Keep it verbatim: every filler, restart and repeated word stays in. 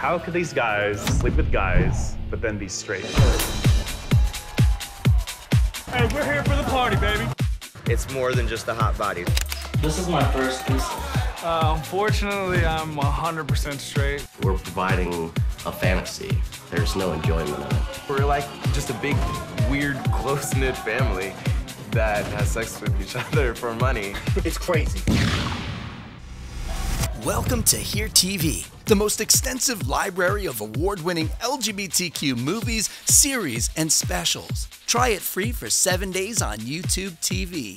How could these guys sleep with guys, but then be straight? Hey, we're here for the party, baby. It's more than just a hot body. This is my first piece. Uh, unfortunately, I'm one hundred percent straight. We're providing a fantasy. There's no enjoyment in it. We're like just a big, weird, close-knit family that has sex with each other for money. It's crazy. Welcome to Here T V, the most extensive library of award-winning L G B T Q movies, series, and specials. Try it free for seven days on YouTube T V.